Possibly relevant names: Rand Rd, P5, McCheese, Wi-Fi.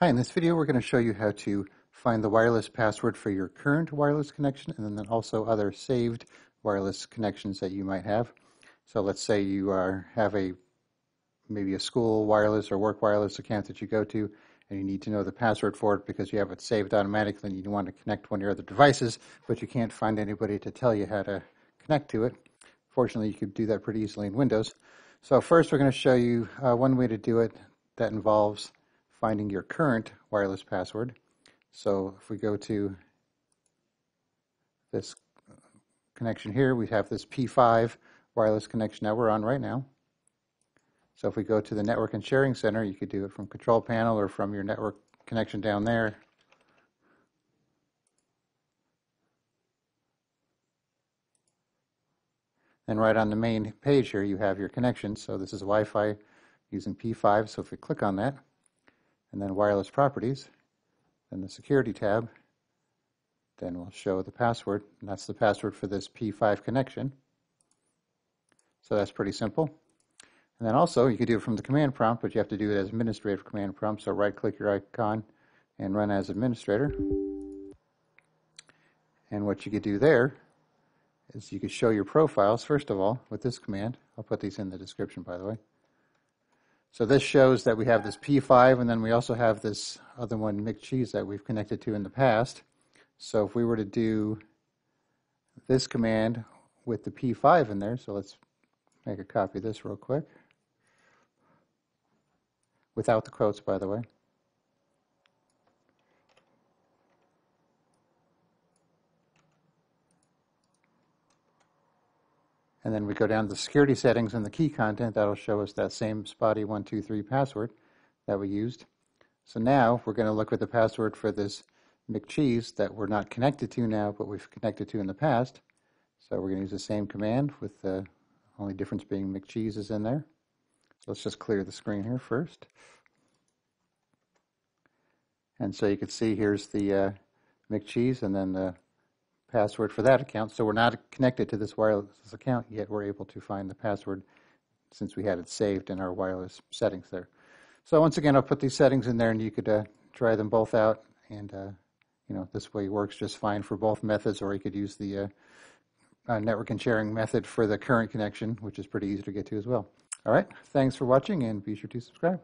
Hi, in this video we're going to show you how to find the wireless password for your current wireless connection and then also other saved wireless connections that you might have. So let's say you have maybe a school wireless or work wireless account that you go to and you need to know the password for it because you have it saved automatically and you want to connect one of your other devices but you can't find anybody to tell you how to connect to it. Fortunately, you could do that pretty easily in Windows. So first we're going to show you one way to do it that involves finding your current wireless password. So if we go to this connection here, we have this P5 wireless connection that we're on right now. So if we go to the Network and Sharing Center, you could do it from Control Panel or from your network connection down there. And right on the main page here, you have your connection. So this is Wi-Fi using P5. So if we click on that, and then wireless properties, then the security tab, then we'll show the password, and that's the password for this P5 connection. So that's pretty simple. And then also you could do it from the command prompt, but you have to do it as administrator command prompt, so right click your icon and run as administrator. And what you could do there is you could show your profiles first of all with this command. I'll put these in the description, by the way. So this shows that we have this P5, and then we also have this other one, McCheese, that we've connected to in the past. So if we were to do this command with the P5 in there, so let's make a copy of this real quick, without the quotes, by the way. And then we go down to security settings and the key content. That'll show us that same spotty 123 password that we used. So now we're going to look at the password for this McCheese that we're not connected to now, but we've connected to in the past. So we're going to use the same command with the only difference being McCheese is in there. So let's just clear the screen here first. And so you can see here's the McCheese and then the password for that account. So we're not connected to this wireless account yet. We're able to find the password since we had it saved in our wireless settings there. So once again, I'll put these settings in there, and you could try them both out. And this way works just fine for both methods. Or you could use the network and sharing method for the current connection, which is pretty easy to get to as well. All right. Thanks for watching, and be sure to subscribe.